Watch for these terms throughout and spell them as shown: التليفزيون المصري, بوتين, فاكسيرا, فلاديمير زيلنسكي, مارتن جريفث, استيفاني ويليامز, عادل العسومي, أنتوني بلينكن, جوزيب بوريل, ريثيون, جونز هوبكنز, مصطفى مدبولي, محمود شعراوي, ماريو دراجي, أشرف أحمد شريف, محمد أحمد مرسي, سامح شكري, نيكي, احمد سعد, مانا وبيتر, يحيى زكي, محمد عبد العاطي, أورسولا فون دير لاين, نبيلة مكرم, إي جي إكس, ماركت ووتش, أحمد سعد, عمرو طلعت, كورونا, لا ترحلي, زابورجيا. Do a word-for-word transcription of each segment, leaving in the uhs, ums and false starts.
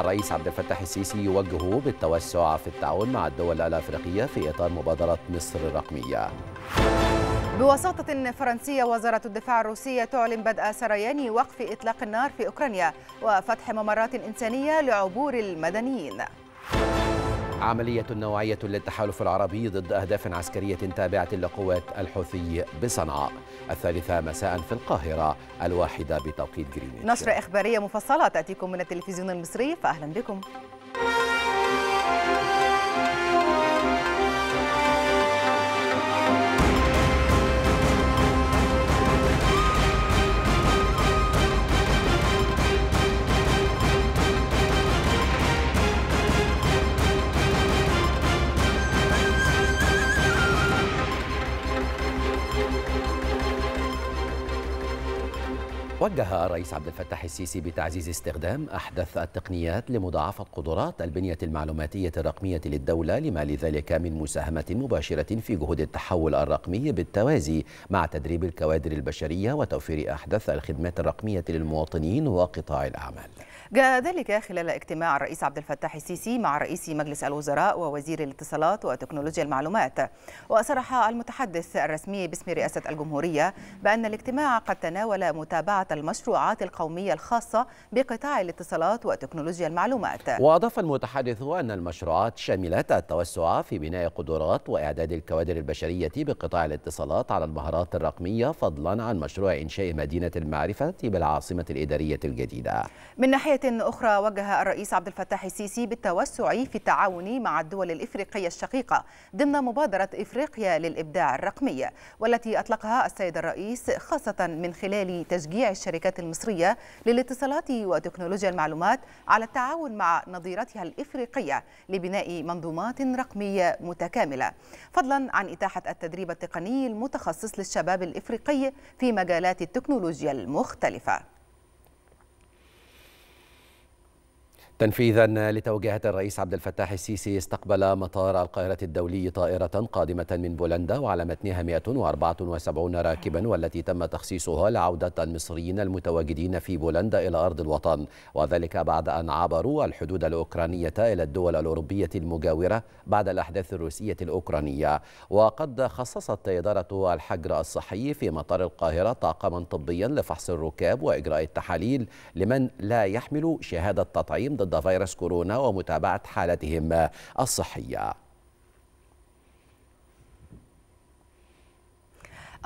الرئيس عبد الفتاح السيسي يوجه بالتوسع في التعاون مع الدول الأفريقية في إطار مبادرة مصر الرقمية. بوساطة فرنسية وزارة الدفاع الروسية تعلن بدء سريان وقف إطلاق النار في أوكرانيا وفتح ممرات إنسانية لعبور المدنيين. عملية نوعية للتحالف العربي ضد أهداف عسكرية تابعة لقوات الحوثي بصنعاء، الثالثة مساء في القاهرة، الواحدة بتوقيت جرينتش. نشرة إخبارية مفصلة تأتيكم من التلفزيون المصري، فأهلا بكم. وجه الرئيس عبد الفتاح السيسي بتعزيز استخدام أحدث التقنيات لمضاعفة قدرات البنية المعلوماتية الرقمية للدولة لما لذلك من مساهمة مباشرة في جهود التحول الرقمي بالتوازي مع تدريب الكوادر البشرية وتوفير أحدث الخدمات الرقمية للمواطنين وقطاع الأعمال. جاء ذلك خلال اجتماع الرئيس عبد الفتاح السيسي مع رئيس مجلس الوزراء ووزير الاتصالات وتكنولوجيا المعلومات. وصرح المتحدث الرسمي باسم رئاسة الجمهورية بأن الاجتماع قد تناول متابعة المشروعات القومية الخاصة بقطاع الاتصالات وتكنولوجيا المعلومات. وأضاف المتحدث أن المشروعات شملت التوسع في بناء قدرات وإعداد الكوادر البشرية بقطاع الاتصالات على المهارات الرقمية، فضلا عن مشروع إنشاء مدينة المعرفة بالعاصمة الإدارية الجديدة. من ناحية أخرى، وجه الرئيس عبد الفتاح السيسي بالتوسع في التعاون مع الدول الإفريقية الشقيقة ضمن مبادرة إفريقيا للإبداع الرقمي، والتي أطلقها السيد الرئيس خاصة من خلال تشجيع الشركات المصرية للاتصالات وتكنولوجيا المعلومات على التعاون مع نظيرتها الإفريقية لبناء منظومات رقمية متكاملة، فضلا عن إتاحة التدريب التقني المتخصص للشباب الإفريقي في مجالات التكنولوجيا المختلفة. تنفيذا لتوجيهات الرئيس عبد الفتاح السيسي، استقبل مطار القاهرة الدولي طائرة قادمة من بولندا وعلى متنها مئة وأربعة وسبعين راكبا، والتي تم تخصيصها لعودة المصريين المتواجدين في بولندا إلى أرض الوطن، وذلك بعد أن عبروا الحدود الأوكرانية إلى الدول الأوروبية المجاورة بعد الأحداث الروسية الأوكرانية. وقد خصصت إدارة الحجر الصحي في مطار القاهرة طاقما طبيا لفحص الركاب وإجراء التحاليل لمن لا يحمل شهادة تطعيم ضد فيروس كورونا ومتابعة حالتهم الصحية.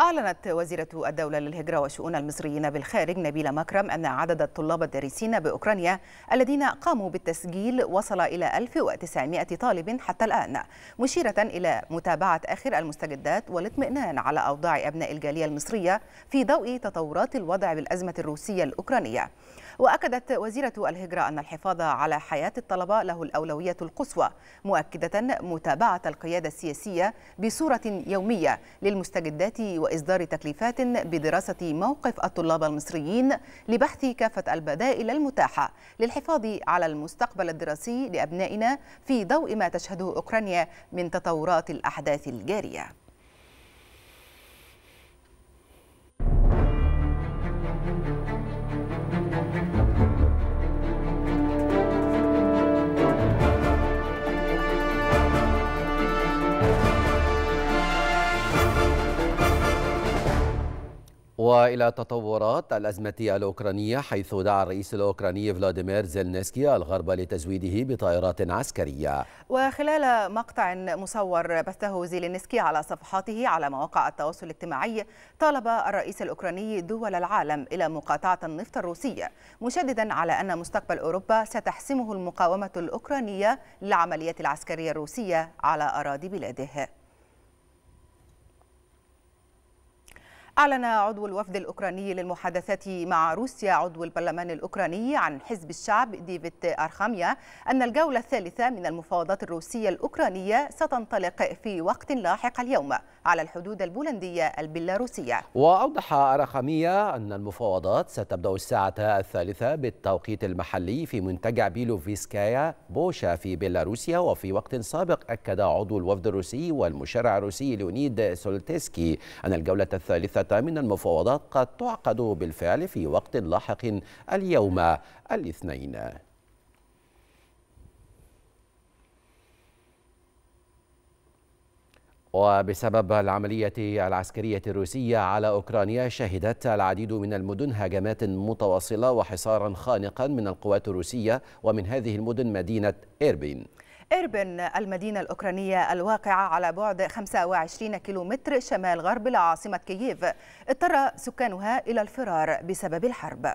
أعلنت وزيرة الدولة للهجرة وشؤون المصريين بالخارج نبيلة مكرم أن عدد الطلاب الدارسين بأوكرانيا الذين قاموا بالتسجيل وصل إلى ألف وتسعمئة طالب حتى الآن، مشيرة إلى متابعة آخر المستجدات والاطمئنان على أوضاع أبناء الجالية المصرية في ضوء تطورات الوضع بالأزمة الروسية الأوكرانية. وأكدت وزيرة الهجرة أن الحفاظ على حياة الطلبة له الأولوية القصوى، مؤكدة متابعة القيادة السياسية بصورة يومية للمستجدات وإصدار تكليفات بدراسة موقف الطلاب المصريين لبحث كافة البدائل المتاحة للحفاظ على المستقبل الدراسي لأبنائنا في ضوء ما تشهده أوكرانيا من تطورات الأحداث الجارية. وإلى تطورات الأزمة الأوكرانية، حيث دعا الرئيس الأوكراني فلاديمير زيلنسكي الغرب لتزويده بطائرات عسكرية. وخلال مقطع مصور بثه زيلنسكي على صفحاته على مواقع التواصل الاجتماعي، طالب الرئيس الأوكراني دول العالم إلى مقاطعة النفط الروسية، مشددا على أن مستقبل أوروبا ستحسمه المقاومة الأوكرانية للعمليات العسكرية الروسية على أراضي بلاده. أعلن عضو الوفد الأوكراني للمحادثات مع روسيا عضو البرلمان الأوكراني عن حزب الشعب ديفيد أرخاميا أن الجولة الثالثة من المفاوضات الروسية الأوكرانية ستنطلق في وقت لاحق اليوم على الحدود البولندية البيلاروسية. وأوضح أرخاميا أن المفاوضات ستبدأ الساعة الثالثة بالتوقيت المحلي في منتجع بيلوفيسكايا بوشا في بيلاروسيا. وفي وقت سابق أكد عضو الوفد الروسي والمشرع الروسي ليونيد سولتسكي أن الجولة الثالثة من المفاوضات قد تعقد بالفعل في وقت لاحق اليوم الاثنين. وبسبب العملية العسكرية الروسية على أوكرانيا شهدت العديد من المدن هجمات متواصلة وحصارا خانقا من القوات الروسية، ومن هذه المدن مدينة إيربين. إيربن المدينة الأوكرانية الواقعة على بعد خمسة وعشرين كيلومتر شمال غرب العاصمة كييف اضطر سكانها إلى الفرار بسبب الحرب.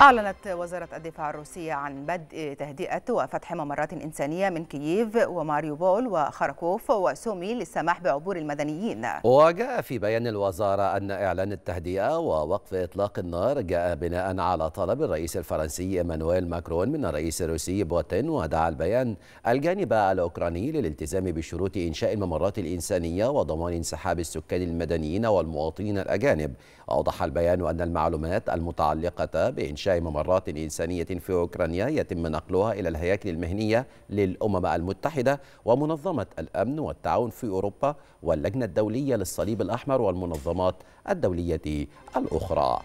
أعلنت وزارة الدفاع الروسية عن بدء تهدئة وفتح ممرات إنسانية من كييف وماريوبول وخاركوف وسومي للسماح بعبور المدنيين. وجاء في بيان الوزارة أن إعلان التهدئة ووقف إطلاق النار جاء بناء على طلب الرئيس الفرنسي إيمانويل ماكرون من الرئيس الروسي بوتين، ودعا البيان الجانب الأوكراني للالتزام بشروط إنشاء الممرات الإنسانية وضمان انسحاب السكان المدنيين والمواطنين الأجانب. أوضح البيان أن المعلومات المتعلقة بإنشاء ممرات إنسانية في أوكرانيا يتم نقلها إلى الهياكل المهنية للأمم المتحدة ومنظمة الأمن والتعاون في أوروبا واللجنة الدولية للصليب الأحمر والمنظمات الدولية الأخرى.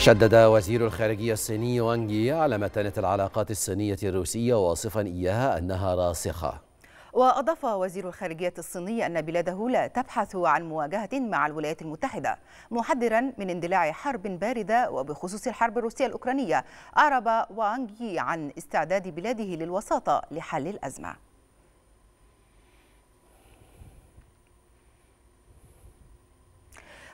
شدد وزير الخارجية الصيني وانجي على متانة العلاقات الصينية الروسية واصفا إياها أنها راسخة. وأضاف وزير الخارجية الصيني أن بلاده لا تبحث عن مواجهة مع الولايات المتحدة، محذرا من اندلاع حرب باردة. وبخصوص الحرب الروسية الأوكرانية، أعرب وانجي عن استعداد بلاده للوساطة لحل الأزمة.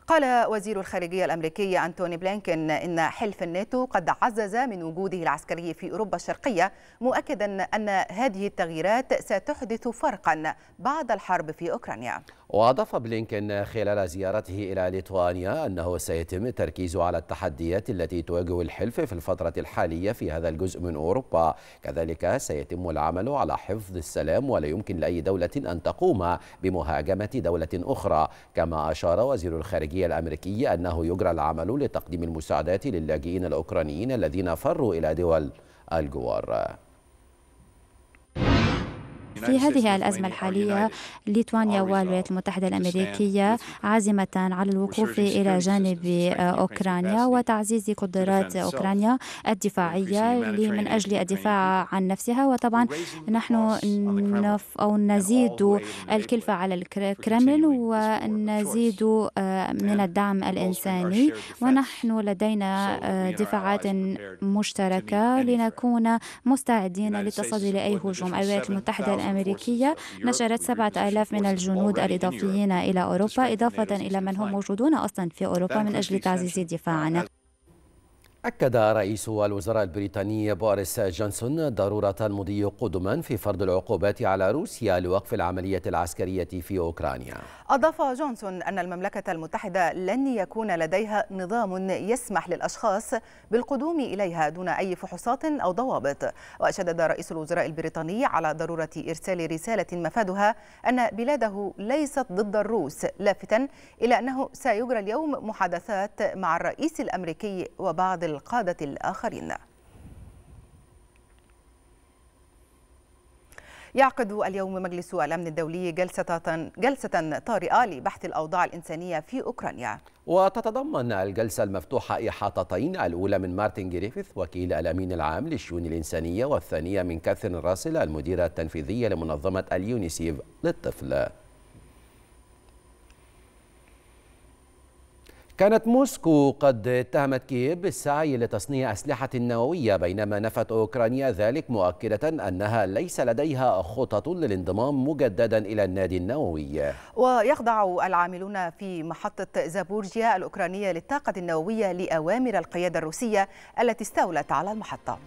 قال وزير الخارجية الأمريكي أنتوني بلينكن إن حلف الناتو قد عزز من وجوده العسكري في أوروبا الشرقية، مؤكدا أن هذه التغييرات ستحدث فرقا بعد الحرب في أوكرانيا. وأضاف بلينكن خلال زيارته إلى ليتوانيا أنه سيتم التركيز على التحديات التي تواجه الحلف في الفترة الحالية في هذا الجزء من أوروبا، كذلك سيتم العمل على حفظ السلام ولا يمكن لأي دولة أن تقوم بمهاجمة دولة أخرى. كما أشار وزير الخارجية الأمريكي أنه يجرى العمل لتقديم المساعدات للاجئين الأوكرانيين الذين فروا إلى دول الجوار. في هذه الأزمة الحالية ليتوانيا والولايات المتحدة الأمريكية عازمة على الوقوف إلى جانب أوكرانيا وتعزيز قدرات أوكرانيا الدفاعية من أجل الدفاع عن نفسها. وطبعا نحن نف أو نزيد الكلفة على الكرملين ونزيد من الدعم الإنساني، ونحن لدينا دفاعات مشتركة لنكون مستعدين للتصدي لأي هجوم. الولايات المتحدة الأمريكية الأمريكية نشرت سبعة آلاف من الجنود الإضافيين إلى أوروبا، إضافة إلى من هم موجودون أصلا في أوروبا من أجل تعزيز دفاعنا. أكد رئيس الوزراء البريطاني بوريس جونسون ضرورة المضي قدما في فرض العقوبات على روسيا لوقف العملية العسكرية في أوكرانيا. أضاف جونسون أن المملكة المتحدة لن يكون لديها نظام يسمح للأشخاص بالقدوم إليها دون أي فحوصات أو ضوابط. وشدد رئيس الوزراء البريطاني على ضرورة إرسال رسالة مفادها أن بلاده ليست ضد الروس، لافتا إلى أنه سيجرى اليوم محادثات مع الرئيس الأمريكي وبعض القادة الآخرين. يعقد اليوم مجلس الأمن الدولي جلسة جلسة طارئة لبحث الأوضاع الإنسانية في أوكرانيا. وتتضمن الجلسة المفتوحة إحاطتين، الأولى من مارتن جريفث وكيل الأمين العام للشؤون الإنسانية، والثانية من كاثرين راسل المديرة التنفيذية لمنظمة اليونيسيف للطفل. كانت موسكو قد اتهمت كييف بالسعي لتصنيع أسلحة نووية، بينما نفت أوكرانيا ذلك مؤكدة أنها ليس لديها خطط للانضمام مجددا إلى النادي النووي. ويخضع العاملون في محطة زابورجيا الأوكرانية للطاقة النووية لأوامر القيادة الروسية التي استولت على المحطة.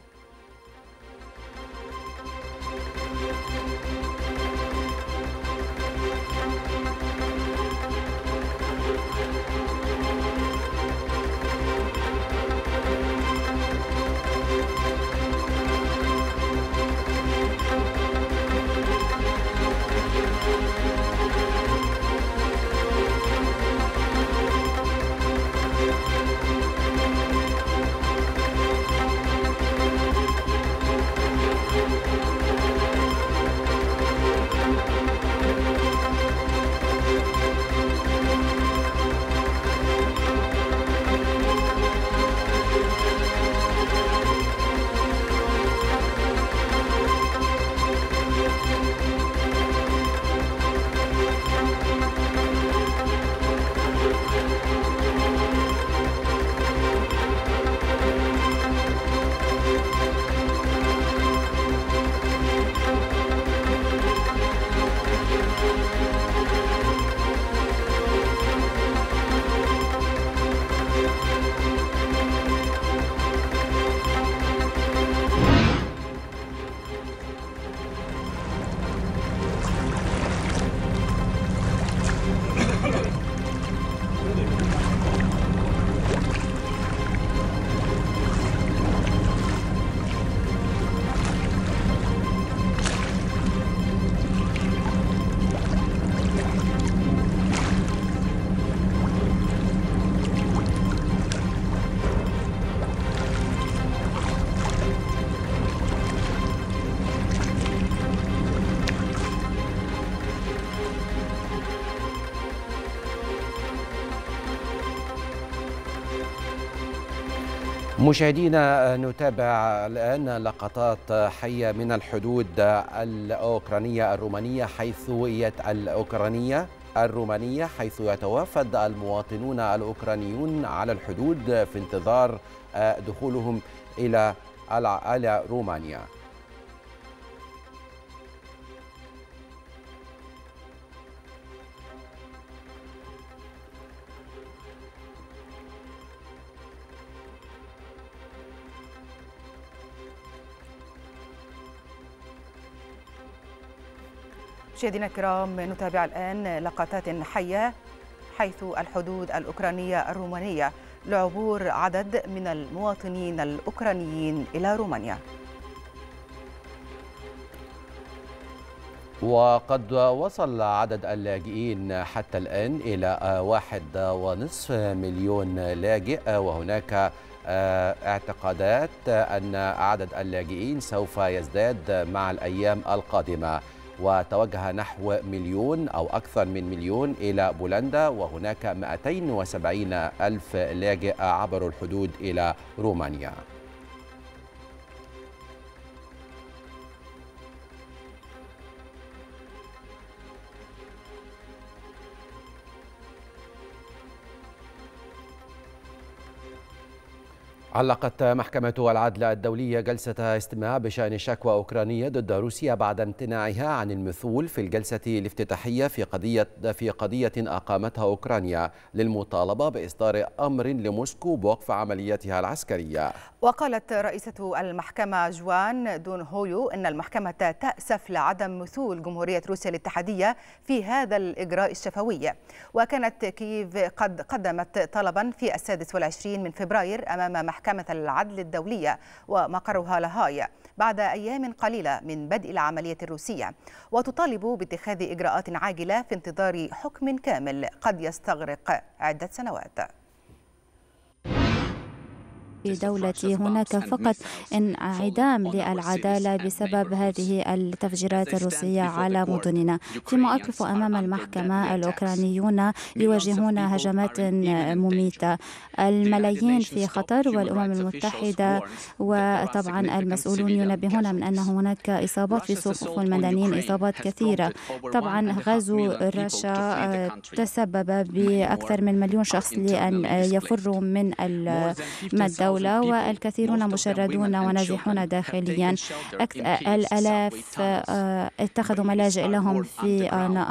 مشاهدينا، نتابع الآن لقطات حية من الحدود الأوكرانية الرومانية، حيث الأوكرانية الرومانية حيث يتوافد المواطنون الأوكرانيون على الحدود في انتظار دخولهم إلى إلى رومانيا. مشاهدينا الكرام، نتابع الآن لقطات حية حيث الحدود الأوكرانية الرومانية لعبور عدد من المواطنين الأوكرانيين إلى رومانيا. وقد وصل عدد اللاجئين حتى الآن إلى واحد ونصف مليون لاجئ، وهناك اعتقادات أن عدد اللاجئين سوف يزداد مع الأيام القادمة. وتوجه نحو مليون أو أكثر من مليون إلى بولندا، وهناك مئتين وسبعين ألف لاجئ عبروا الحدود إلى رومانيا. علقت محكمة العدل الدولية جلسة استماع بشأن شكوى أوكرانية ضد روسيا بعد امتناعها عن المثول في الجلسة الافتتاحية في قضية في قضية أقامتها أوكرانيا للمطالبة بإصدار أمر لموسكو بوقف عملياتها العسكرية. وقالت رئيسة المحكمة جوان دون هويو أن المحكمة تأسف لعدم مثول جمهورية روسيا الاتحادية في هذا الإجراء الشفوي. وكانت كييف قد قدمت طلبا في السادس والعشرين من فبراير أمام محكمة محكمة العدل الدولية ومقرها لاهاي بعد أيام قليلة من بدء العملية الروسية، وتطالب باتخاذ إجراءات عاجلة في انتظار حكم كامل قد يستغرق عدة سنوات. في دولتي. هناك فقط انعدام للعدالة بسبب هذه التفجيرات الروسية على مدننا. فيما أقف أمام المحكمة، الأوكرانيون يواجهون هجمات مميتة، الملايين في خطر، والأمم المتحدة وطبعا المسؤولون ينبهون من أن هناك إصابات في صفوف المدنيين، إصابات كثيرة. طبعا غزو رشا تسبب بأكثر من مليون شخص لأن يفروا من الدولة، والكثيرون مشردون ونازحون داخليا. الآلاف اتخذوا ملاجئ لهم في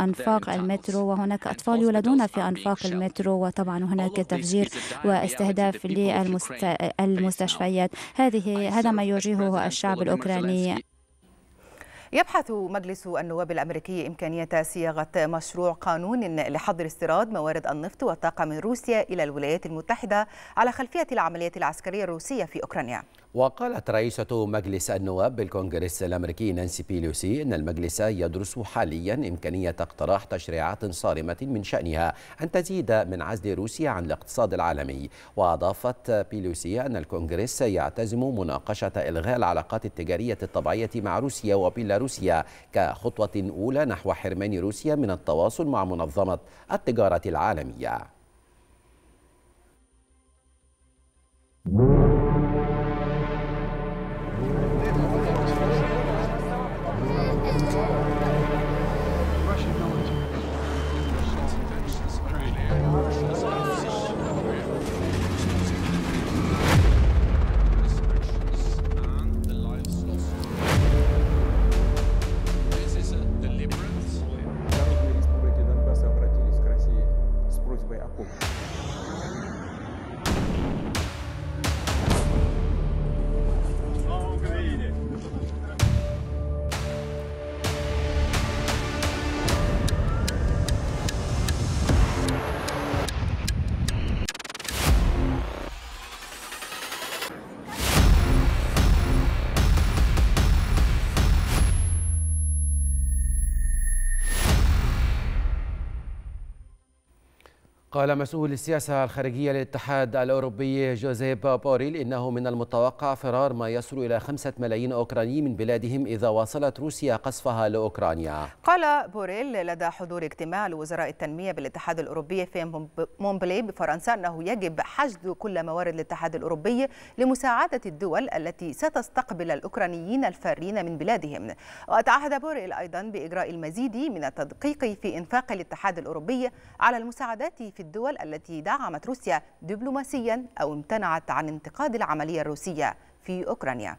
أنفاق المترو، وهناك أطفال يولدون في أنفاق المترو، وطبعا هناك تفجير واستهداف للمستشفيات. هذه هذا ما يواجهه الشعب الأوكراني. يبحث مجلس النواب الأمريكي إمكانية صياغة مشروع قانون لحظر استيراد موارد النفط والطاقة من روسيا إلى الولايات المتحدة على خلفية العمليات العسكرية الروسية في أوكرانيا. وقالت رئيسة مجلس النواب بالكونغرس الأمريكي نانسي بيلوسي إن المجلس يدرس حاليا إمكانية اقتراح تشريعات صارمة من شأنها أن تزيد من عزل روسيا عن الاقتصاد العالمي. وأضافت بيلوسي أن الكونغرس يعتزم مناقشة إلغاء العلاقات التجارية الطبيعية مع روسيا وبيلاروسيا كخطوة أولى نحو حرمان روسيا من التواصل مع منظمة التجارة العالمية. قال مسؤول السياسة الخارجية للاتحاد الأوروبي جوزيب بوريل إنه من المتوقع فرار ما يصل إلى خمسة ملايين أوكراني من بلادهم إذا واصلت روسيا قصفها لأوكرانيا. قال بوريل لدى حضور اجتماع لوزراء التنمية بالاتحاد الأوروبي في مونبلي بفرنسا أنه يجب حشد كل موارد الاتحاد الأوروبي لمساعدة الدول التي ستستقبل الأوكرانيين الفارين من بلادهم. وتعهد بوريل أيضا بإجراء المزيد من التدقيق في إنفاق الاتحاد الأوروبي على المساعدات في الدول التي دعمت روسيا دبلوماسيا أو امتنعت عن انتقاد العملية الروسية في أوكرانيا.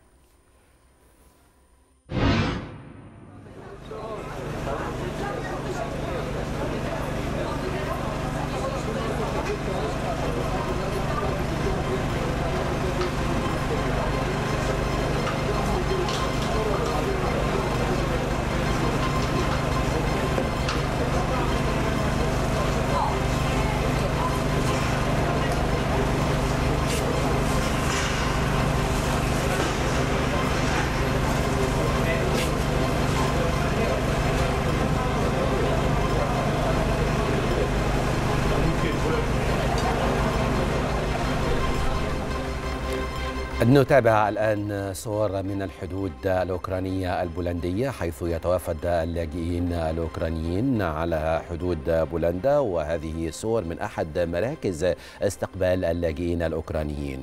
نتابع الآن صور من الحدود الأوكرانية البولندية، حيث يتوافد اللاجئين الأوكرانيين على حدود بولندا، وهذه صور من أحد مراكز استقبال اللاجئين الأوكرانيين.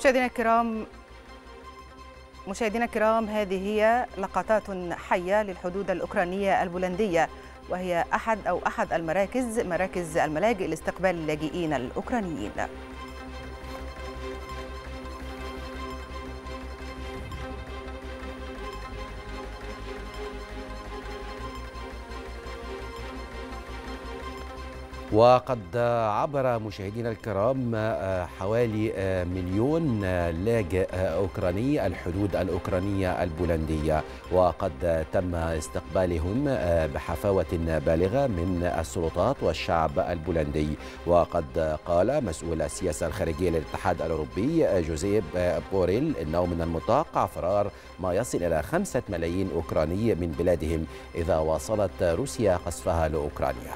مشاهدينا الكرام مشاهدينا الكرام هذه هي لقطات حية للحدود الأوكرانية البولندية، وهي أحد أو أحد المراكز مراكز الملاجئ لاستقبال اللاجئين الأوكرانيين. وقد عبر مشاهدينا الكرام حوالي مليون لاجئ أوكراني الحدود الأوكرانية البولندية، وقد تم استقبالهم بحفاوة بالغة من السلطات والشعب البولندي. وقد قال مسؤول السياسة الخارجية للاتحاد الأوروبي جوزيب بوريل إنه من المتوقع فرار ما يصل إلى خمسة ملايين أوكراني من بلادهم إذا واصلت روسيا قصفها لأوكرانيا.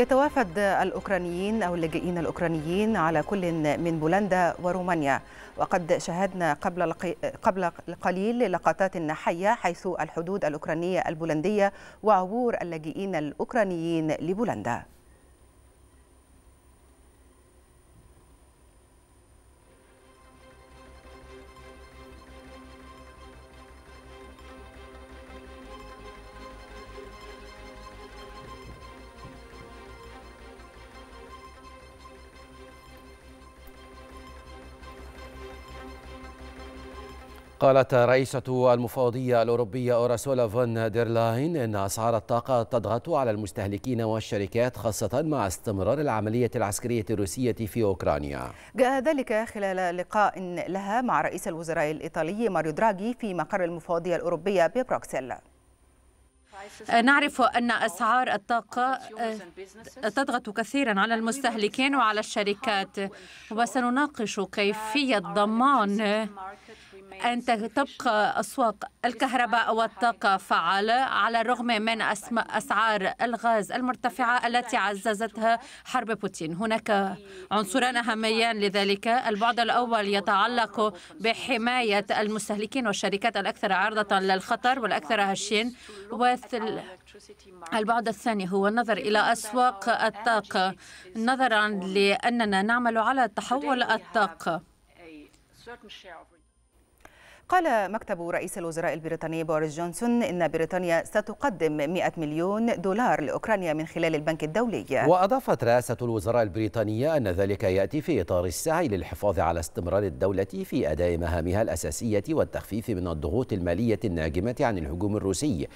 يتوافد الأوكرانيين أو اللاجئين الأوكرانيين على كل من بولندا ورومانيا، وقد شاهدنا قبل قبل قليل لقطات حية حيث الحدود الأوكرانية البولندية وعبور اللاجئين الأوكرانيين لبولندا. قالت رئيسة المفوضية الأوروبية أورسولا فون دير لاين إن أسعار الطاقة تضغط على المستهلكين والشركات، خاصة مع استمرار العملية العسكرية الروسية في أوكرانيا. جاء ذلك خلال لقاء لها مع رئيس الوزراء الإيطالي ماريو دراجي في مقر المفوضية الأوروبية ببروكسل. نعرف أن أسعار الطاقة تضغط كثيرا على المستهلكين وعلى الشركات، وسنناقش كيفية ضمان أن تبقى أسواق الكهرباء والطاقة فعالة على الرغم من أسعار الغاز المرتفعة التي عززتها حرب بوتين. هناك عنصران أهميان لذلك، البعد الأول يتعلق بحماية المستهلكين والشركات الأكثر عرضة للخطر والأكثر هشين، والبعد الثاني هو النظر إلى أسواق الطاقة نظرا لأننا نعمل على تحول الطاقة. قال مكتب رئيس الوزراء البريطاني بوريس جونسون إن بريطانيا ستقدم مئة مليون دولار لأوكرانيا من خلال البنك الدولي. وأضافت رئاسة الوزراء البريطانية أن ذلك يأتي في إطار السعي للحفاظ على استمرار الدولة في أداء مهامها الأساسية والتخفيف من الضغوط المالية الناجمة عن الهجوم الروسي.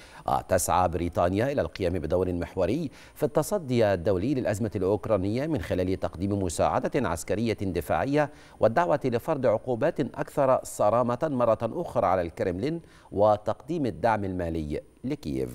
تسعى بريطانيا إلى القيام بدور محوري في التصدي الدولي للأزمة الأوكرانية من خلال تقديم مساعدة عسكرية دفاعية والدعوة لفرض عقوبات أكثر صرامة مرة أخرى على الكرملين وتقديم الدعم المالي لكييف.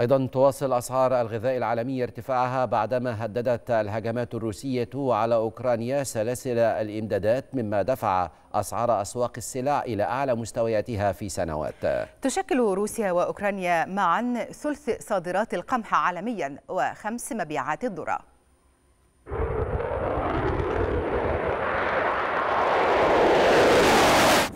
أيضا تواصل أسعار الغذاء العالمية ارتفاعها بعدما هددت الهجمات الروسية على أوكرانيا سلاسل الإمدادات، مما دفع أسعار أسواق السلع إلى أعلى مستوياتها في سنوات. تشكل روسيا وأوكرانيا معا ثلث صادرات القمح عالميا وخمس مبيعات الذرة.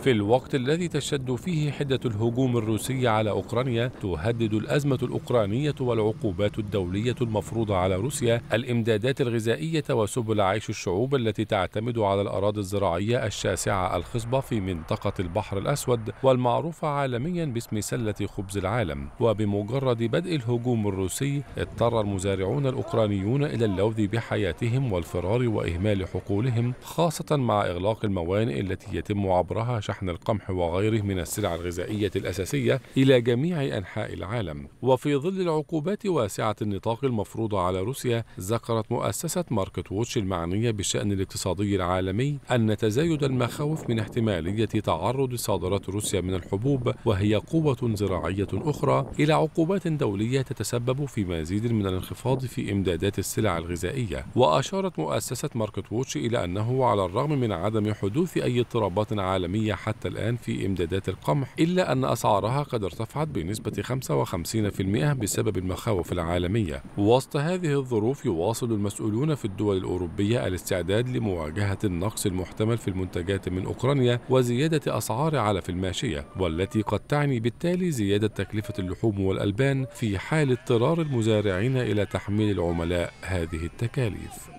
في الوقت الذي تشتد فيه حدة الهجوم الروسي على أوكرانيا، تهدد الأزمة الأوكرانية والعقوبات الدولية المفروضة على روسيا الإمدادات الغذائية وسبل عيش الشعوب التي تعتمد على الأراضي الزراعية الشاسعة الخصبة في منطقة البحر الأسود والمعروفة عالميا باسم سلة خبز العالم. وبمجرد بدء الهجوم الروسي اضطر المزارعون الأوكرانيون إلى اللوذ بحياتهم والفرار وإهمال حقولهم، خاصة مع إغلاق الموانئ التي يتم عبرها شحن القمح وغيره من السلع الغذائية الأساسية إلى جميع أنحاء العالم. وفي ظل العقوبات واسعة النطاق المفروضة على روسيا، ذكرت مؤسسة ماركت ووتش المعنية بالشأن الاقتصادي العالمي أن تزايد المخاوف من احتمالية تعرض صادرات روسيا من الحبوب، وهي قوة زراعية أخرى، إلى عقوبات دولية تتسبب في مزيد من الانخفاض في إمدادات السلع الغذائية. وأشارت مؤسسة ماركت ووتش إلى أنه على الرغم من عدم حدوث أي اضطرابات عالمية حتى الآن في إمدادات القمح، إلا أن أسعارها قد ارتفعت بنسبة خمسة وخمسين بالمئة بسبب المخاوف العالمية. وسط هذه الظروف يواصل المسؤولون في الدول الأوروبية الاستعداد لمواجهة النقص المحتمل في المنتجات من أوكرانيا وزيادة أسعار علف الماشية، والتي قد تعني بالتالي زيادة تكلفة اللحوم والألبان في حال اضطرار المزارعين إلى تحميل العملاء هذه التكاليف.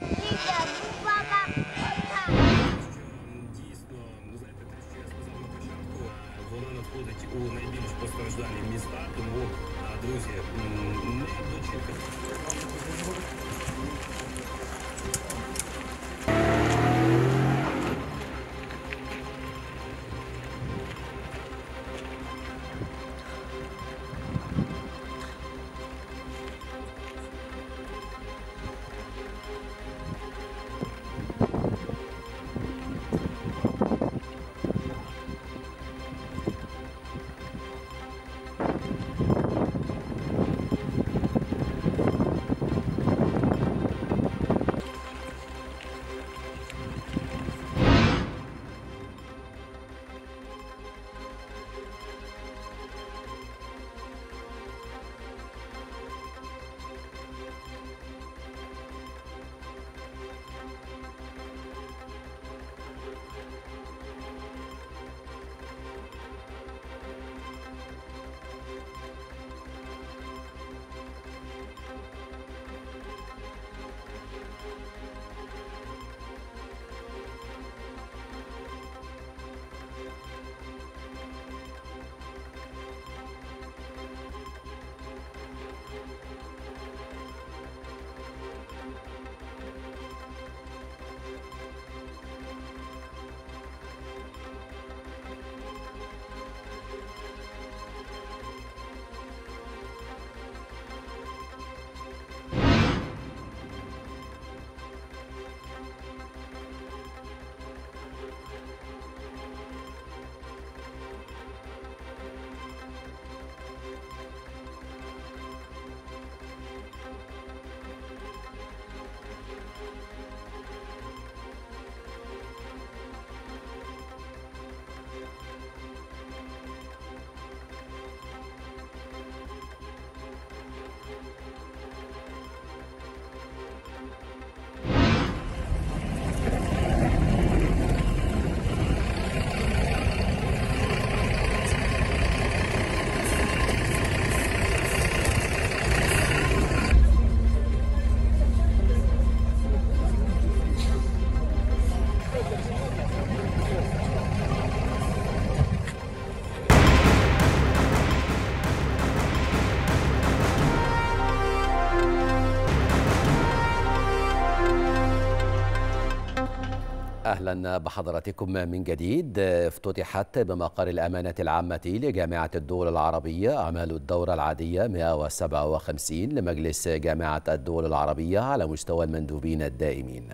أهلا بحضراتكم من جديد. افتتحت بمقر الأمانة العامة لجامعة الدول العربية أعمال الدورة العادية مئة وسبعة وخمسين لمجلس جامعة الدول العربية على مستوى المندوبين الدائمين.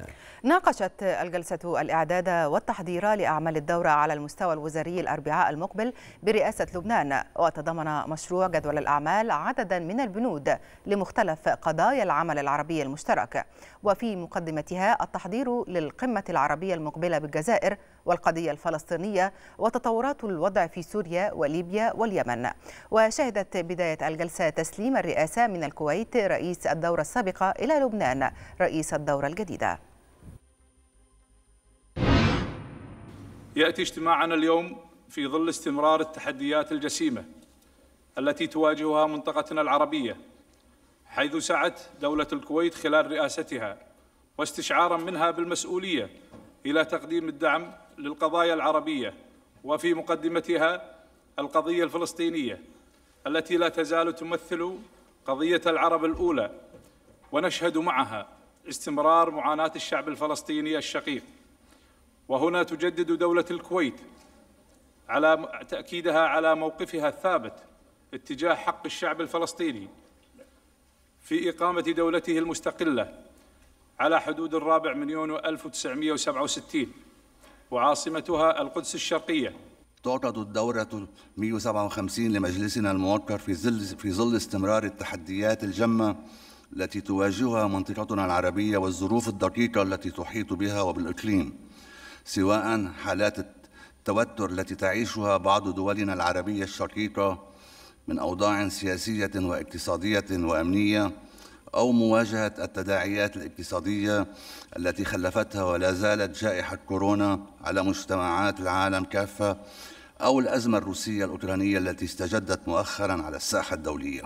ناقشت الجلسة الإعداد والتحضير لأعمال الدورة على المستوى الوزاري الأربعاء المقبل برئاسة لبنان، وتضمن مشروع جدول الأعمال عددا من البنود لمختلف قضايا العمل العربي المشترك، وفي مقدمتها التحضير للقمة العربية المقبلة بالجزائر والقضية الفلسطينية وتطورات الوضع في سوريا وليبيا واليمن. وشهدت بداية الجلسة تسليم الرئاسة من الكويت رئيس الدورة السابقة إلى لبنان رئيس الدورة الجديدة. يأتي اجتماعنا اليوم في ظل استمرار التحديات الجسيمة التي تواجهها منطقتنا العربية، حيث سعت دولة الكويت خلال رئاستها واستشعاراً منها بالمسؤولية إلى تقديم الدعم للقضايا العربية، وفي مقدمتها القضية الفلسطينية التي لا تزال تمثل قضية العرب الأولى، ونشهد معها استمرار معاناة الشعب الفلسطيني الشقيق. وهنا تجدد دولة الكويت على تأكيدها على موقفها الثابت اتجاه حق الشعب الفلسطيني في إقامة دولته المستقلة على حدود الرابع من يونيو ألف وتسعمئة وسبعة وستين وعاصمتها القدس الشرقية. تعقد الدورة مئة وسبعة وخمسين لمجلسنا الموقر في ظل في ظل استمرار التحديات الجمة التي تواجهها منطقتنا العربية والظروف الدقيقة التي تحيط بها وبالإقليم، سواء حالات التوتر التي تعيشها بعض دولنا العربية الشقيقة من أوضاع سياسية واقتصادية وأمنية، أو مواجهة التداعيات الاقتصادية التي خلفتها ولا زالت جائحة كورونا على مجتمعات العالم كافة، أو الأزمة الروسية الأوكرانية التي استجدت مؤخراً على الساحة الدولية.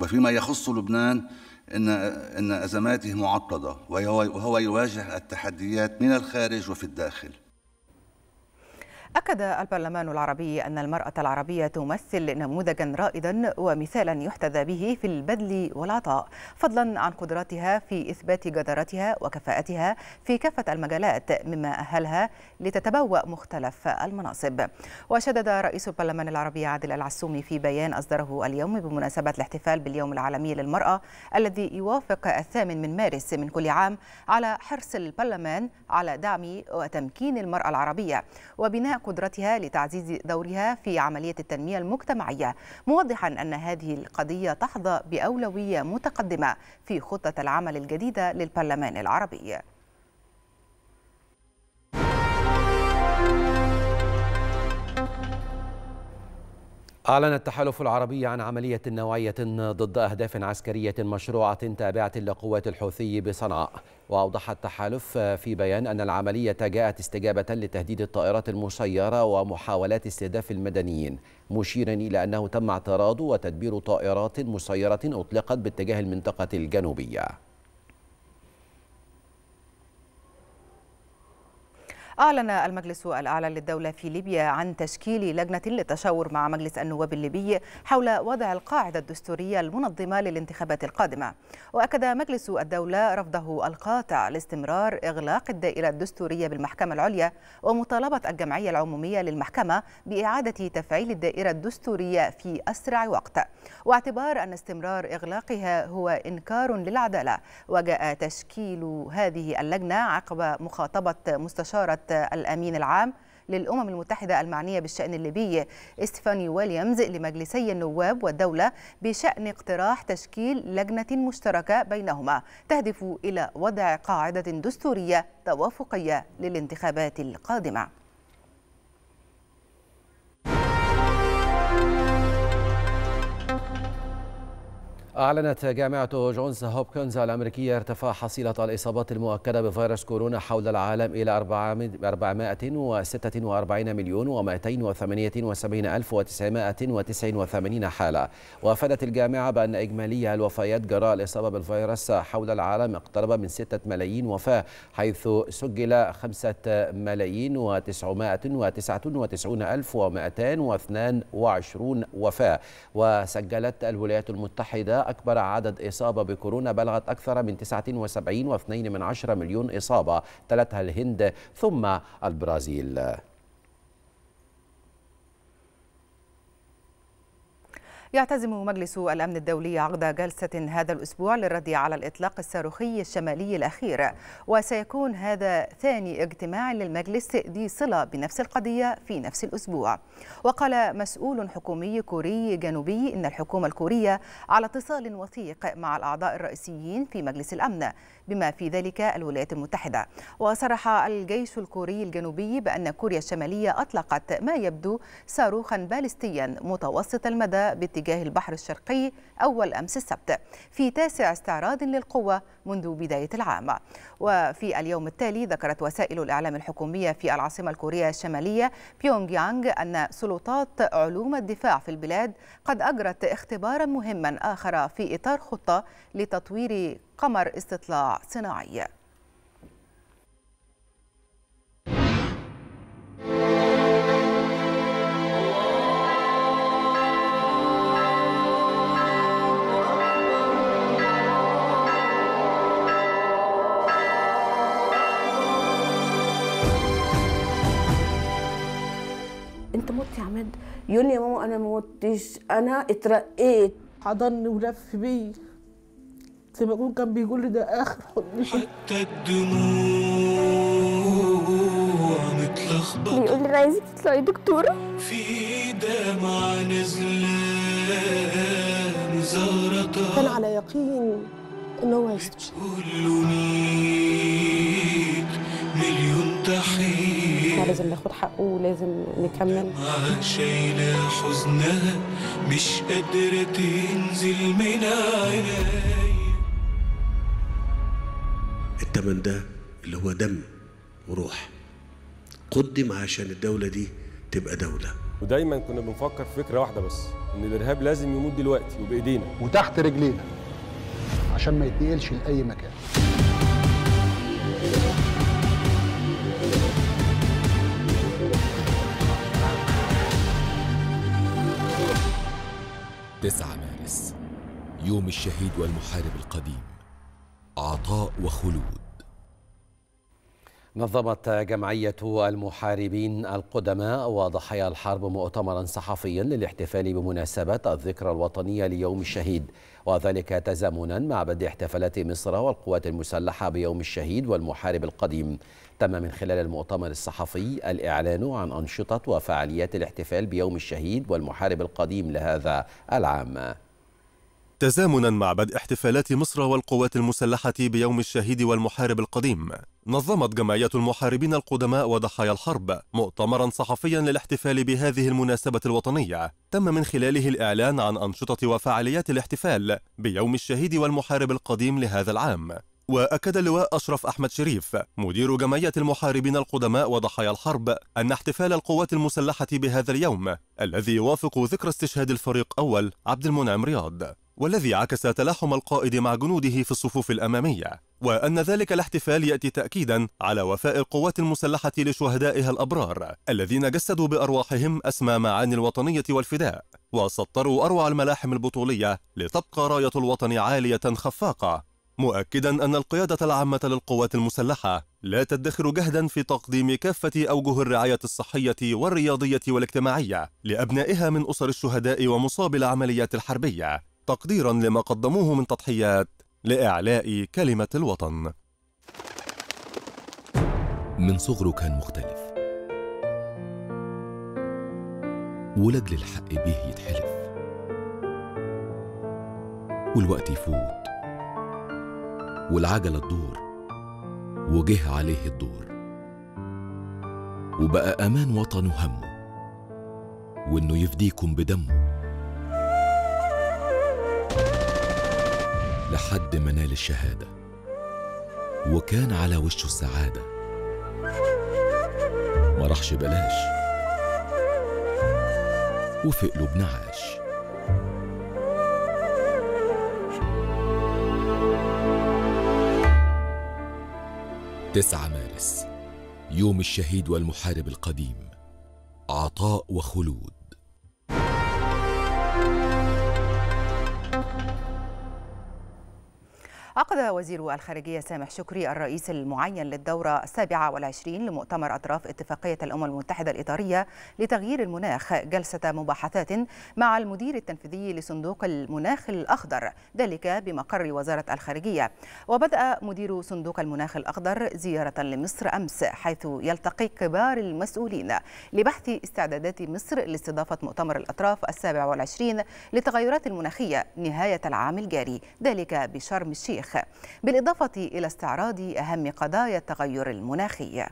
وفيما يخص لبنان، إن إن أزماته معقدة وهو يواجه التحديات من الخارج وفي الداخل. أكد البرلمان العربي أن المرأة العربية تمثل نموذجا رائدا ومثالا يحتذى به في البذل والعطاء، فضلا عن قدراتها في إثبات جدارتها وكفاءتها في كافة المجالات، مما أهلها لتتبوأ مختلف المناصب. وشدد رئيس البرلمان العربي عادل العسومي في بيان أصدره اليوم بمناسبة الاحتفال باليوم العالمي للمرأة الذي يوافق الثامن من مارس من كل عام على حرص البرلمان على دعم وتمكين المرأة العربية وبناء قدرتها لتعزيز دورها في عملية التنمية المجتمعية، موضحا أن هذه القضية تحظى بأولوية متقدمة في خطة العمل الجديدة للبرلمان العربي. أعلن التحالف العربي عن عملية نوعية ضد أهداف عسكرية مشروعة تابعة لقوات الحوثي بصنعاء، وأوضح التحالف في بيان أن العملية جاءت استجابة لتهديد الطائرات المسيرة ومحاولات استهداف المدنيين، مشيرا إلى أنه تم اعتراض وتدبير طائرات مسيرة أطلقت باتجاه المنطقة الجنوبية. أعلن المجلس الأعلى للدولة في ليبيا عن تشكيل لجنة للتشاور مع مجلس النواب الليبي حول وضع القاعدة الدستورية المنظمة للانتخابات القادمة، وأكد مجلس الدولة رفضه القاطع لاستمرار إغلاق الدائرة الدستورية بالمحكمة العليا، ومطالبة الجمعية العمومية للمحكمة بإعادة تفعيل الدائرة الدستورية في أسرع وقت، واعتبار أن استمرار إغلاقها هو إنكار للعدالة. وجاء تشكيل هذه اللجنة عقب مخاطبة مستشارة الأمين العام للأمم المتحدة المعنية بالشأن الليبي استيفاني ويليامز لمجلسي النواب والدولة بشأن اقتراح تشكيل لجنة مشتركة بينهما تهدف إلى وضع قاعدة دستورية توافقية للانتخابات القادمة. أعلنت جامعة جونز هوبكنز الأمريكية ارتفاع حصيلة الإصابات المؤكدة بفيروس كورونا حول العالم إلى أربعمئة وستة وأربعين مليون ومئتين وثمانية وثمانين ألف وتسعمئة وتسعة وثمانين حالة. وأفادت الجامعة بأن إجمالي الوفيات جراء الإصابة بالفيروس حول العالم اقترب من ستة ملايين وفاة، حيث سجل خمسة ملايين وتسعمائة وتسعة وتسعون ألف ومئتان واثنان وعشرون وفاة. وسجلت الولايات المتحدة أكبر عدد إصابة بكورونا بلغت أكثر من تسعة وسبعين فاصلة اثنين مليون إصابة، تلتها الهند ثم البرازيل. يعتزم مجلس الأمن الدولي عقد جلسة هذا الأسبوع للرد على الإطلاق الصاروخي الشمالي الأخير، وسيكون هذا ثاني اجتماع للمجلس ذي صلة بنفس القضية في نفس الأسبوع. وقال مسؤول حكومي كوري جنوبي إن الحكومة الكورية على اتصال وثيق مع الأعضاء الرئيسيين في مجلس الأمن بما في ذلك الولايات المتحدة. وصرح الجيش الكوري الجنوبي بأن كوريا الشمالية أطلقت ما يبدو صاروخا باليستيا متوسط المدى باتجاه البحر الشرقي أول أمس السبت في تاسع استعراض للقوة منذ بداية العام. وفي اليوم التالي ذكرت وسائل الإعلام الحكومية في العاصمة الكورية الشمالية بيونغ يانغ أن سلطات علوم الدفاع في البلاد قد أجرت اختبارا مهما آخر في إطار خطة لتطوير قمر استطلاع صناعي. انت موت يا عماد؟ يقول لي يا ماما انا ما موتش، انا اترقيت. حضني ولف بيا زي ما اكون كان بيقول لي ده اخر حضن. حتى الدموع متلخبطه. بيقول لي انا عايزك تطلعي دكتوره. في دمعه نازله مزغرطه. كان على يقين ان هو هيستشفي. بتقول له مية مليون تحيه. لازم ناخد حقه ولازم نكمل. شايله حزنها مش قادره تنزل من عينيا. التمن ده اللي هو دم وروح قدم عشان الدوله دي تبقى دوله. ودايما كنا بنفكر في فكره واحده بس، ان الارهاب لازم يموت دلوقتي وبايدينا وتحت رجلينا عشان ما يتنقلش لاي مكان. تسعة مارس يوم الشهيد والمحارب القديم. عطاء وخلود. نظمت جمعية المحاربين القدماء وضحايا الحرب مؤتمرا صحفيا للاحتفال بمناسبة الذكرى الوطنية ليوم الشهيد، وذلك تزامنا مع بدء احتفالات مصر والقوات المسلحة بيوم الشهيد والمحارب القديم. تم من خلال المؤتمر الصحفي الإعلان عن أنشطة وفعاليات الاحتفال بيوم الشهيد والمحارب القديم لهذا العام. تزامنا مع بدء احتفالات مصر والقوات المسلحة بيوم الشهيد والمحارب القديم، نظمت جمعية المحاربين القدماء وضحايا الحرب مؤتمرا صحفيا للاحتفال بهذه المناسبة الوطنية، تم من خلاله الإعلان عن أنشطة وفعاليات الاحتفال بيوم الشهيد والمحارب القديم لهذا العام. وأكد اللواء أشرف أحمد شريف مدير جمعية المحاربين القدماء وضحايا الحرب أن احتفال القوات المسلحة بهذا اليوم الذي يوافق ذكرى استشهاد الفريق أول عبد المنعم رياض، والذي عكس تلاحم القائد مع جنوده في الصفوف الأمامية، وأن ذلك الاحتفال يأتي تأكيدا على وفاء القوات المسلحة لشهدائها الأبرار الذين جسدوا بأرواحهم أسمى معاني الوطنية والفداء، وسطروا أروع الملاحم البطولية لتبقى راية الوطن عالية خفاقة، مؤكدا أن القيادة العامة للقوات المسلحة لا تدخر جهدا في تقديم كافة أوجه الرعاية الصحية والرياضية والاجتماعية لأبنائها من أسر الشهداء ومصابي العمليات الحربية، تقديرا لما قدموه من تضحيات لإعلاء كلمة الوطن. من صغره كان مختلف ولجل الحق بيه يتحلف، والوقت يفوت والعجلة تدور وجه عليه الدور، وبقى أمان وطنه همه وإنه يفديكم بدمه، لحد ما نال الشهادة وكان على وشه السعادة، ما راحش بلاش وفي قلوب نعاش. تسعة مارس يوم الشهيد والمحارب القديم. عطاء وخلود. عقد وزير الخارجية سامح شكري الرئيس المعين للدورة السابعة والعشرين لمؤتمر أطراف اتفاقية الأمم المتحدة الإطارية لتغيير المناخ جلسة مباحثات مع المدير التنفيذي لصندوق المناخ الأخضر، ذلك بمقر وزارة الخارجية. وبدأ مدير صندوق المناخ الأخضر زيارة لمصر أمس، حيث يلتقي كبار المسؤولين لبحث استعدادات مصر لاستضافة مؤتمر الأطراف السابع والعشرين للتغيرات المناخية نهاية العام الجاري، ذلك بشرم الشيخ، بالإضافة إلى استعراض أهم قضايا التغير المناخي.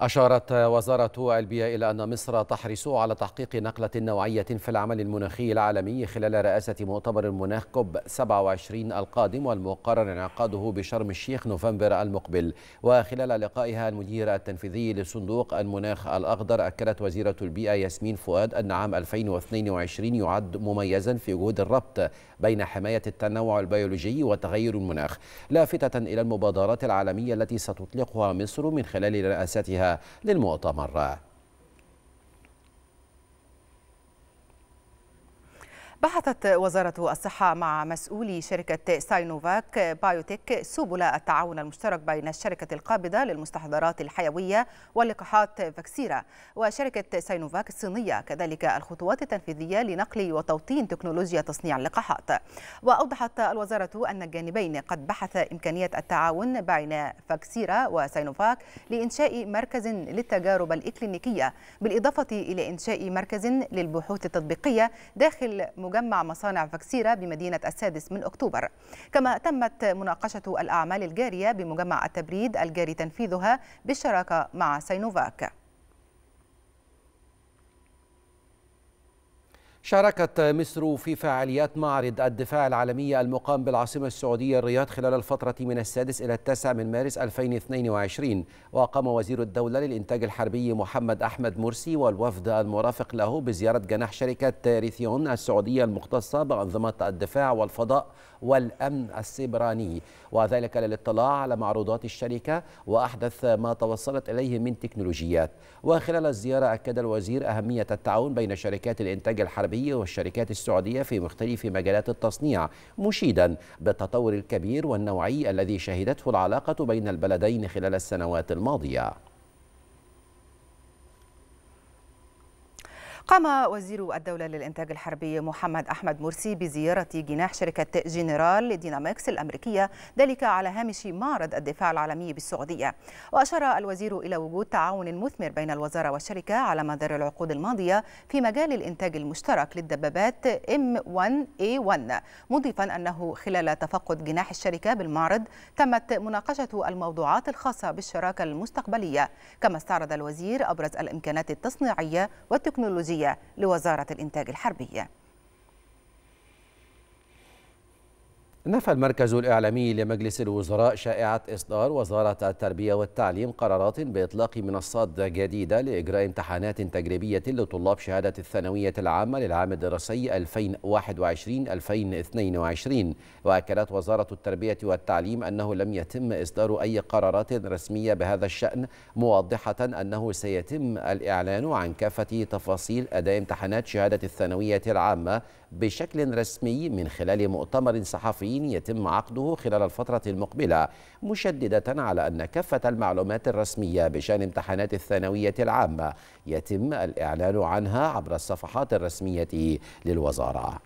أشارت وزارة البيئة إلى أن مصر تحرص على تحقيق نقلة نوعية في العمل المناخي العالمي خلال رئاسة مؤتمر المناخ كوب سبعة وعشرين القادم، والمقرر انعقاده بشرم الشيخ نوفمبر المقبل. وخلال لقائها المدير التنفيذي لصندوق المناخ الأخضر، أكدت وزيرة البيئة ياسمين فؤاد أن عام ألفين واثنين وعشرين يعد مميزا في جهود الربط بين حماية التنوع البيولوجي وتغير المناخ، لافتة إلى المبادرات العالمية التي ستطلقها مصر من خلال رئاستها للمؤتمر. بحثت وزارة الصحة مع مسؤولي شركة ساينوفاك بايوتيك سبل التعاون المشترك بين الشركة القابضة للمستحضرات الحيوية ولقاحات فاكسيرا وشركة ساينوفاك الصينية، كذلك الخطوات التنفيذية لنقل وتوطين تكنولوجيا تصنيع اللقاحات. وأوضحت الوزارة أن الجانبين قد بحثا إمكانية التعاون بين فاكسيرا وساينوفاك لإنشاء مركز للتجارب الإكلينيكية، بالإضافة إلى إنشاء مركز للبحوث التطبيقية داخل مجمع مصانع فاكسيرا بمدينة السادس من أكتوبر. كما تمت مناقشة الأعمال الجارية بمجمع التبريد الجاري تنفيذها بالشراكة مع ساينوفاك. شاركت مصر في فعاليات معرض الدفاع العالمي المقام بالعاصمة السعودية الرياض خلال الفترة من السادس إلى التاسع من مارس ألفين واثنين وعشرين. وقام وزير الدولة للإنتاج الحربي محمد أحمد مرسي والوفد المرافق له بزيارة جناح شركة ريثيون السعودية المختصة بأنظمة الدفاع والفضاء والأمن السيبراني، وذلك للاطلاع على معروضات الشركة وأحدث ما توصلت إليه من تكنولوجيات. وخلال الزيارة أكد الوزير أهمية التعاون بين شركات الإنتاج الحربي والشركات السعودية في مختلف مجالات التصنيع، مشيدا بالتطور الكبير والنوعي الذي شهدته العلاقة بين البلدين خلال السنوات الماضية. قام وزير الدولة للإنتاج الحربي محمد أحمد مرسي بزيارة جناح شركة جنرال ديناميكس الأمريكية، ذلك على هامش معرض الدفاع العالمي بالسعودية. وأشار الوزير إلى وجود تعاون مثمر بين الوزارة والشركة على مدار العقود الماضية في مجال الإنتاج المشترك للدبابات إم واحد إيه واحد، مضيفا أنه خلال تفقد جناح الشركة بالمعرض تمت مناقشة الموضوعات الخاصة بالشراكة المستقبلية. كما استعرض الوزير أبرز الإمكانات التصنيعية والتكنولوجية لوزارة الإنتاج الحربي. نفى المركز الإعلامي لمجلس الوزراء شائعة إصدار وزارة التربية والتعليم قرارات بإطلاق منصات جديدة لإجراء امتحانات تجريبية لطلاب شهادة الثانوية العامة للعام الدراسي ألفين وواحد وعشرين ألفين واثنين وعشرين. وأكدت وزارة التربية والتعليم أنه لم يتم إصدار أي قرارات رسمية بهذا الشأن، موضحة أنه سيتم الإعلان عن كافة تفاصيل أداء امتحانات شهادة الثانوية العامة بشكل رسمي من خلال مؤتمر صحفي يتم عقده خلال الفترة المقبلة، مشددة على أن كافة المعلومات الرسمية بشأن امتحانات الثانوية العامة يتم الإعلان عنها عبر الصفحات الرسمية للوزارة.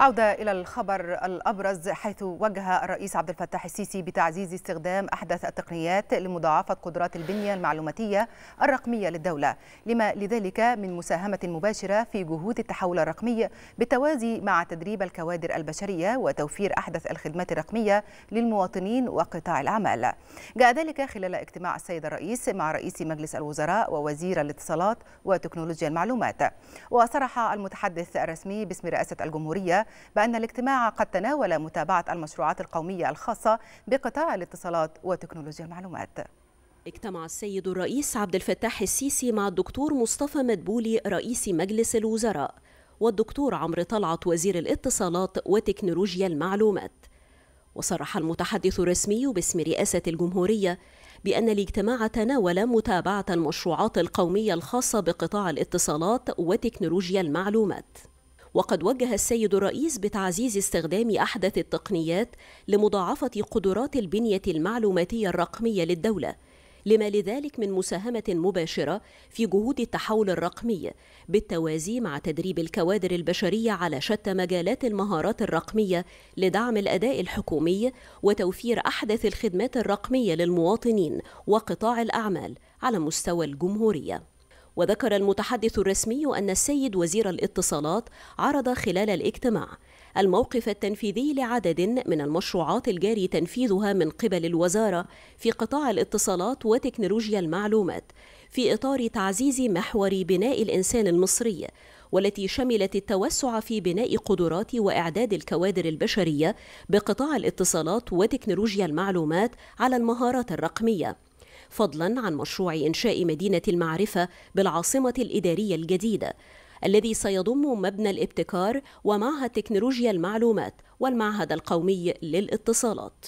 عودة إلى الخبر الأبرز، حيث وجه الرئيس عبد الفتاح السيسي بتعزيز استخدام أحدث التقنيات لمضاعفة قدرات البنية المعلوماتية الرقمية للدولة، لما لذلك من مساهمة مباشرة في جهود التحول الرقمي بالتوازي مع تدريب الكوادر البشرية وتوفير أحدث الخدمات الرقمية للمواطنين وقطاع الأعمال. جاء ذلك خلال اجتماع السيد الرئيس مع رئيس مجلس الوزراء ووزير الاتصالات وتكنولوجيا المعلومات. وصرح المتحدث الرسمي باسم رئاسة الجمهورية بأن الاجتماع قد تناول متابعة المشروعات القومية الخاصة بقطاع الاتصالات وتكنولوجيا المعلومات. اجتمع السيد الرئيس عبد الفتاح السيسي مع الدكتور مصطفى مدبولي رئيس مجلس الوزراء والدكتور عمرو طلعت وزير الاتصالات وتكنولوجيا المعلومات. وصرح المتحدث الرسمي باسم رئاسة الجمهورية بأن الاجتماع تناول متابعة المشروعات القومية الخاصة بقطاع الاتصالات وتكنولوجيا المعلومات. وقد وجه السيد الرئيس بتعزيز استخدام أحدث التقنيات لمضاعفة قدرات البنية المعلوماتية الرقمية للدولة، لما لذلك من مساهمة مباشرة في جهود التحول الرقمي بالتوازي مع تدريب الكوادر البشرية على شتى مجالات المهارات الرقمية لدعم الأداء الحكومي وتوفير أحدث الخدمات الرقمية للمواطنين وقطاع الأعمال على مستوى الجمهورية. وذكر المتحدث الرسمي أن السيد وزير الاتصالات عرض خلال الاجتماع الموقف التنفيذي لعدد من المشروعات الجاري تنفيذها من قبل الوزارة في قطاع الاتصالات وتكنولوجيا المعلومات في إطار تعزيز محور بناء الإنسان المصري، والتي شملت التوسع في بناء قدرات وإعداد الكوادر البشرية بقطاع الاتصالات وتكنولوجيا المعلومات على المهارات الرقمية، فضلا عن مشروع إنشاء مدينة المعرفة بالعاصمة الإدارية الجديدة الذي سيضم مبنى الابتكار ومعهد تكنولوجيا المعلومات والمعهد القومي للاتصالات.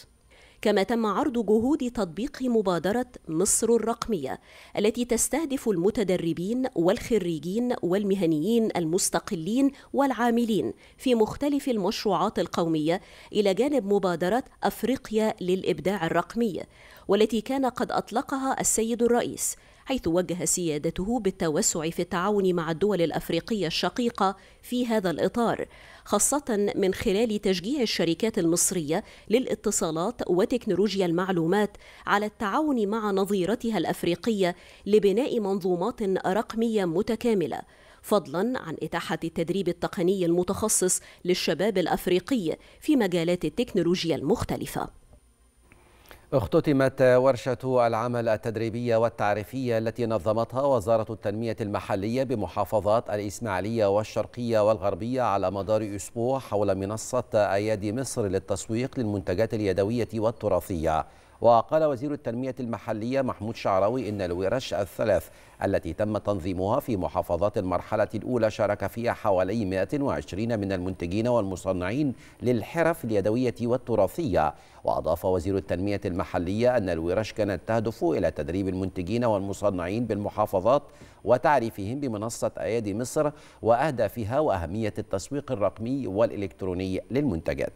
كما تم عرض جهود تطبيق مبادرة مصر الرقمية التي تستهدف المتدربين والخريجين والمهنيين المستقلين والعاملين في مختلف المشروعات القومية، إلى جانب مبادرة أفريقيا للإبداع الرقمي، والتي كان قد أطلقها السيد الرئيس، حيث وجه سيادته بالتوسع في التعاون مع الدول الأفريقية الشقيقة في هذا الإطار، خاصة من خلال تشجيع الشركات المصرية للاتصالات وتكنولوجيا المعلومات على التعاون مع نظيرتها الأفريقية لبناء منظومات رقمية متكاملة، فضلا عن إتاحة التدريب التقني المتخصص للشباب الأفريقي في مجالات التكنولوجيا المختلفة. اختتمت ورشة العمل التدريبية والتعريفية التي نظمتها وزارة التنمية المحلية بمحافظات الإسماعيلية والشرقية والغربية على مدار أسبوع حول منصة أيادي مصر للتسويق للمنتجات اليدوية والتراثية. وقال وزير التنمية المحلية محمود شعراوي إن الورش الثلاث التي تم تنظيمها في محافظات المرحلة الأولى شارك فيها حوالي مئة وعشرين من المنتجين والمصنعين للحرف اليدوية والتراثية. وأضاف وزير التنمية المحلية أن الورش كانت تهدف إلى تدريب المنتجين والمصنعين بالمحافظات وتعريفهم بمنصة أيادي مصر وأهدافها وأهمية التسويق الرقمي والإلكتروني للمنتجات.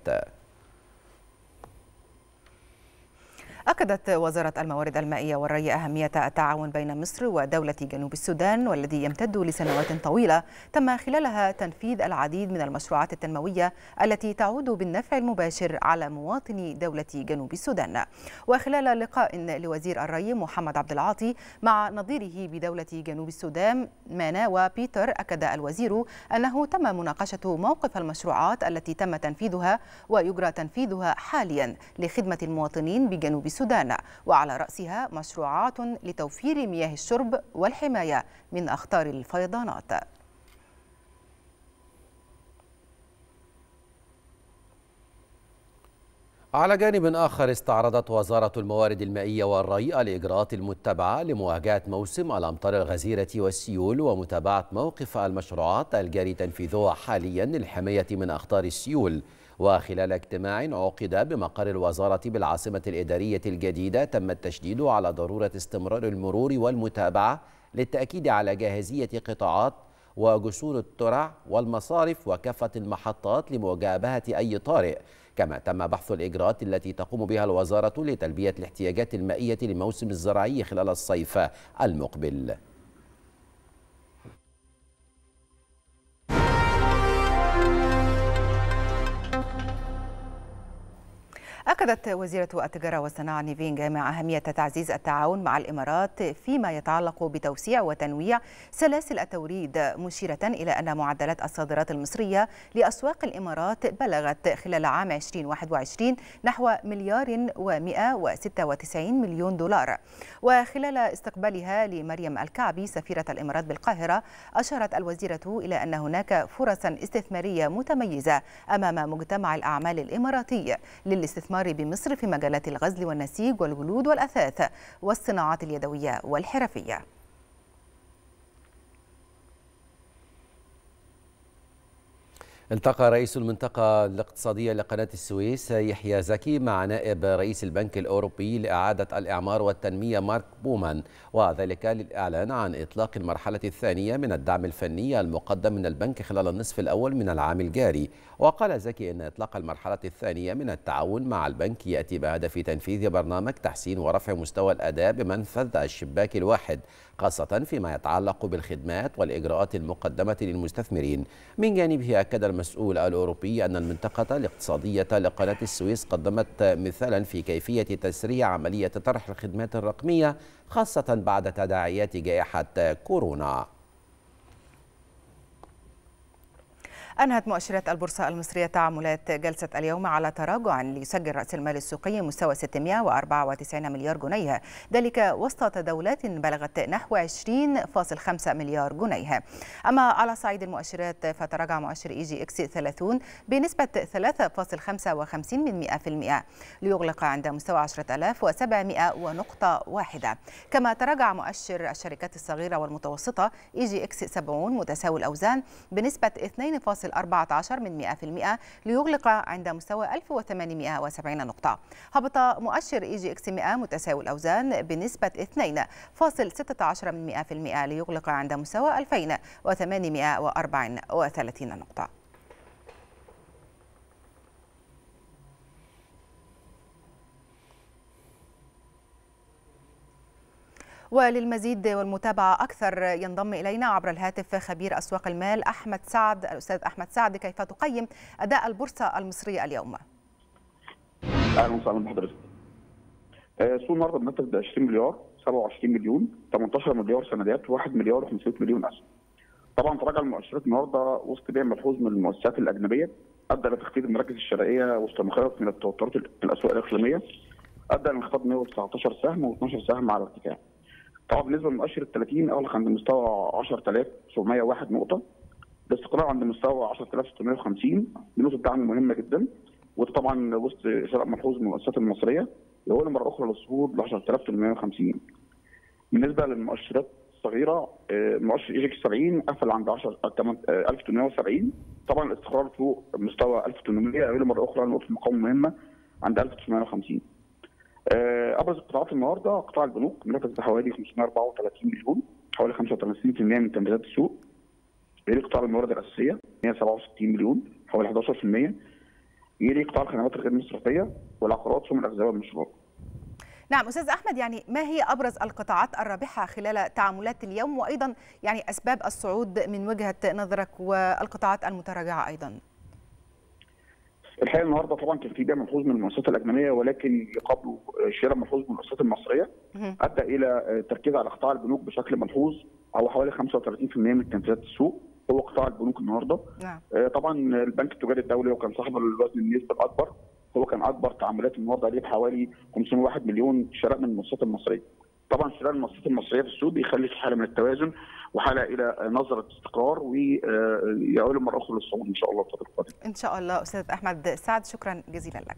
أكدت وزارة الموارد المائية والري أهمية التعاون بين مصر ودولة جنوب السودان، والذي يمتد لسنوات طويلة تم خلالها تنفيذ العديد من المشروعات التنموية التي تعود بالنفع المباشر على مواطني دولة جنوب السودان. وخلال لقاء لوزير الري محمد عبد العاطي مع نظيره بدولة جنوب السودان مانا وبيتر، أكد الوزير أنه تم مناقشة موقف المشروعات التي تم تنفيذها ويجرى تنفيذها حاليا لخدمة المواطنين بجنوب السودان السودان، وعلى رأسها مشروعات لتوفير مياه الشرب والحماية من أخطار الفيضانات. على جانب آخر، استعرضت وزارة الموارد المائية والري الإجراءات المتبعة لمواجهة موسم الأمطار الغزيرة والسيول ومتابعة موقف المشروعات الجاري تنفيذها حاليا للحماية من أخطار السيول. وخلال اجتماع عقد بمقر الوزارة بالعاصمة الإدارية الجديدة تم التشديد على ضرورة استمرار المرور والمتابعة للتأكيد على جاهزية قطاعات وجسور الترع والمصارف وكافة المحطات لمجابهة أي طارئ. كما تم بحث الإجراءات التي تقوم بها الوزارة لتلبية الاحتياجات المائية للموسم الزراعي خلال الصيف المقبل. أكدت وزيرة التجارة والصناعة نيفين جامع أهمية تعزيز التعاون مع الإمارات فيما يتعلق بتوسيع وتنويع سلاسل التوريد، مشيرة إلى أن معدلات الصادرات المصرية لأسواق الإمارات بلغت خلال عام ألفين وواحد وعشرين نحو مليار ومئة وستة وتسعين مليون دولار. وخلال استقبالها لمريم الكعبي سفيرة الإمارات بالقاهرة، أشارت الوزيرة إلى أن هناك فرصا استثمارية متميزة أمام مجتمع الأعمال الإماراتي للاستثمار بمصر في مجالات الغزل والنسيج والجلود والأثاث والصناعات اليدوية والحرفية. التقى رئيس المنطقة الاقتصادية لقناة السويس يحيى زكي مع نائب رئيس البنك الأوروبي لإعادة الإعمار والتنمية مارك بومان، وذلك للإعلان عن إطلاق المرحلة الثانية من الدعم الفني المقدم من البنك خلال النصف الأول من العام الجاري. وقال زكي إن إطلاق المرحلة الثانية من التعاون مع البنك يأتي بهدف تنفيذ برنامج تحسين ورفع مستوى الأداء بمنفذ الشباك الواحد، خاصة فيما يتعلق بالخدمات والإجراءات المقدمة للمستثمرين. من جانبه أكد المسؤول الأوروبي أن المنطقة الاقتصادية لقناة السويس قدمت مثالا في كيفية تسريع عملية طرح الخدمات الرقمية، خاصة بعد تداعيات جائحة كورونا. أنهت مؤشرات البورصة المصرية تعاملات جلسة اليوم على تراجع ليسجل رأس المال السوقي مستوى ستمائة وأربعة وتسعين مليار جنيه، ذلك وسط تداولات بلغت نحو عشرين فاصل خمسة مليار جنيه. أما على صعيد المؤشرات فتراجع مؤشر إي جي إكس ثلاثين بنسبة ثلاثة فاصل خمسة وخمسين بالمئة ليغلق عند مستوى عشرة آلاف وسبعمائة ونقطة واحدة. كما تراجع مؤشر الشركات الصغيرة والمتوسطة إي جي إكس سبعين متساوي الأوزان بنسبة اثنين فاصل أربعة عشر بالمئة ليغلق عند مستوى ألف وثمانمائة وسبعين نقطة. هبط مؤشر اي جي اكس مائة متساوي الأوزان بنسبة اثنين فاصل ستة عشر بالمئة ليغلق عند مستوى ألفين وثمانمائة وأربعة وثلاثين نقطة. وللمزيد والمتابعة أكثر ينضم إلينا عبر الهاتف خبير أسواق المال أحمد سعد. الأستاذ أحمد سعد، كيف تقيم أداء البورصة المصرية اليوم؟ أهلا وسهلا بحضرتك. سوق النهارده بنفذ ب عشرين مليار، سبعة وعشرين مليون، ثمانية عشر مليار سندات، واحد مليار وخمسمائة مليون أسهم. طبعا تراجع المؤشرات النهارده وسط بيع ملحوظ من المؤسسات الأجنبية أدى لتخفيض المراكز الشرائية وسط مخاوف من التوترات في الأسواق الإقليمية، أدى لانخفاض مائة وتسعة عشر سهم واثني عشر سهم على ارتفاع. طبعا بالنسبه للمؤشر ال ثلاثين اغلق عند مستوى عشرة آلاف وسبعمائة وواحد نقطه، الاستقرار عند مستوى عشرة آلاف وستمائة وخمسين، دي نقطه دعم مهمه جدا، وده طبعا وسط شراء ملحوظ من المؤسسات المصريه لاول مره اخرى للصعود ل عشرة آلاف وثمانمائة وخمسين. بالنسبه للمؤشرات الصغيره مؤشر اي جي اكس سبعين قفل عند ألف وثمانمائة وسبعين، طبعا الاستقرار فوق مستوى ألف وثمانمائة لاول مره اخرى، نقطه مقاومه مهمه عند ألف وتسعمائة وخمسين. ابرز القطاعات النهارده قطاع البنوك بنفذ بحوالي خمسمائة وأربعة وثلاثين مليون، حوالي خمسة وثلاثين بالمئة من تمديدات السوق. يلي قطاع الموارد الاساسيه مائة وسبعة وستين مليون، حوالي أحد عشر بالمئة. يلي قطاع الخدمات الغير مصرفيه والعقارات ثم الاغذيه والمشروعات. نعم استاذ احمد، يعني ما هي ابرز القطاعات الرابحه خلال تعاملات اليوم، وايضا يعني اسباب الصعود من وجهه نظرك والقطاعات المتراجعه ايضا؟ الحقيقه النهارده طبعا كان في بيع ملحوظ من المؤسسات الاجنبيه، ولكن يقابله شراء ملحوظ من المؤسسات المصريه ادى الى تركيز على قطاع البنوك بشكل ملحوظ، او حوالي خمسة وثلاثين بالمئة من تنفيذات السوق هو قطاع البنوك النهارده. نعم. طبعا البنك التجاري الدولي وكان صاحب الوزن النسبي الاكبر، هو كان اكبر تعاملات النهارده عليه بحوالي خمسمائة وواحد مليون شراء من المؤسسات المصريه. طبعا شراء المؤسسات المصريه في السوق بيخلي في حاله من التوازن وحاله الى نظره استقرار، ويعود مره اخرى للصعود ان شاء الله الفتره القادمه. ان شاء الله استاذ احمد سعد، شكرا جزيلا لك.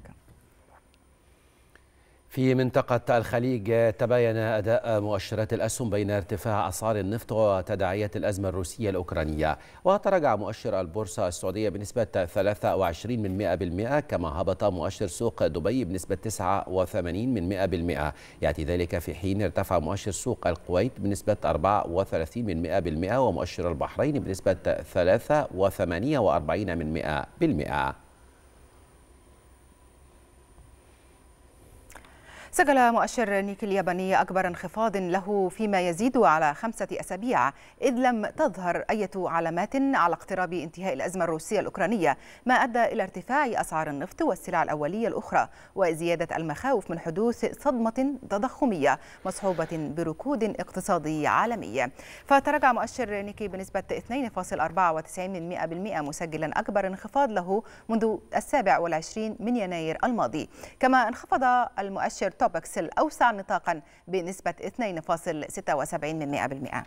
في منطقة الخليج تباين أداء مؤشرات الأسهم بين ارتفاع أسعار النفط وتداعيات الأزمة الروسية الأوكرانية، وتراجع مؤشر البورصة السعودية بنسبة ثلاثة وعشرين بالمئة، كما هبط مؤشر سوق دبي بنسبة تسعة وثمانين بالمئة، يأتي ذلك في حين ارتفع مؤشر سوق الكويت بنسبة أربعة وثلاثين بالمئة ومؤشر البحرين بنسبة ثلاثة وثمانية وأربعين بالمئة. سجل مؤشر نيكي الياباني أكبر انخفاض له فيما يزيد على خمسة أسابيع، إذ لم تظهر أي علامات على اقتراب انتهاء الأزمة الروسية الأوكرانية، ما أدى إلى ارتفاع أسعار النفط والسلع الأولية الأخرى، وزيادة المخاوف من حدوث صدمة تضخمية مصحوبة بركود اقتصادي عالمي. فتراجع مؤشر نيكي بنسبة اثنين فاصل أربعة وتسعين بالمئة مسجلا أكبر انخفاض له منذ السابع والعشرين من يناير الماضي، كما انخفض المؤشر توبكس الأوسع نطاقا بنسبة اثنين فاصل ستة وسبعين بالمئة.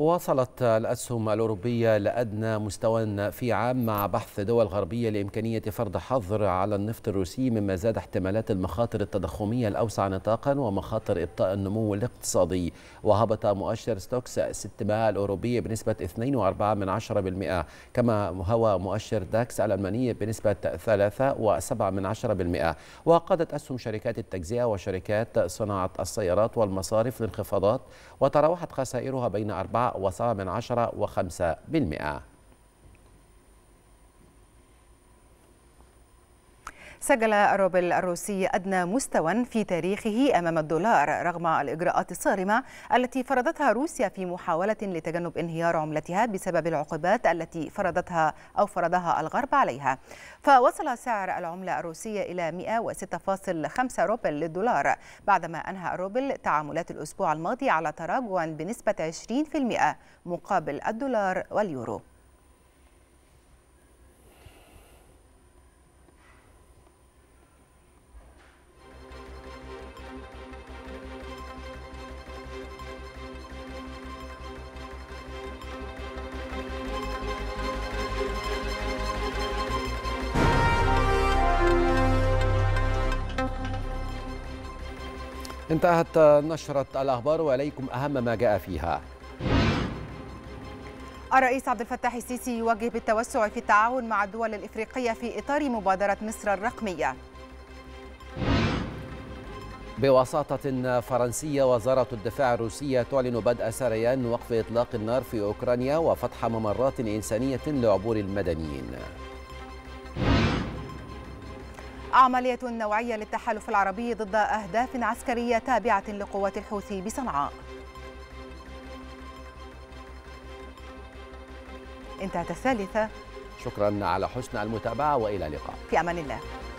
وصلت الأسهم الأوروبية لأدنى مستوى في عام مع بحث دول غربية لإمكانية فرض حظر على النفط الروسي، مما زاد احتمالات المخاطر التضخمية الأوسع نطاقا ومخاطر إبطاء النمو الاقتصادي. وهبط مؤشر ستوكس ستمائة الأوروبي بنسبة اثنين فاصلة أربعة بالمئة، كما هو مؤشر داكس الألماني بنسبة ثلاثة فاصلة سبعة بالمئة. وقادت أسهم شركات التجزئة وشركات صناعة السيارات والمصارف لانخفاضات، وتراوحت خسائرها بين أربعة وصار من عشرة وخمسة بالمئة. سجل الروبل الروسي أدنى مستوى في تاريخه أمام الدولار رغم الإجراءات الصارمة التي فرضتها روسيا في محاولة لتجنب انهيار عملتها بسبب العقوبات التي فرضتها أو فرضها الغرب عليها. فوصل سعر العملة الروسية إلى مئة وستة فاصلة خمسة روبل للدولار، بعدما أنهى الروبل تعاملات الأسبوع الماضي على تراجع بنسبة عشرين بالمئة مقابل الدولار واليورو. انتهت نشرة الأخبار وإليكم أهم ما جاء فيها. الرئيس عبد الفتاح السيسي يوجه بالتوسع في التعاون مع الدول الإفريقية في إطار مبادرة مصر الرقمية. بوساطة فرنسية وزارة الدفاع الروسية تعلن بدء سريان وقف إطلاق النار في أوكرانيا وفتح ممرات إنسانية لعبور المدنيين. عملية نوعية للتحالف العربي ضد أهداف عسكرية تابعة لقوات الحوثي بصنعاء. انتهت الثالثة. شكرا على حسن المتابعة وإلى اللقاء. في أمان الله.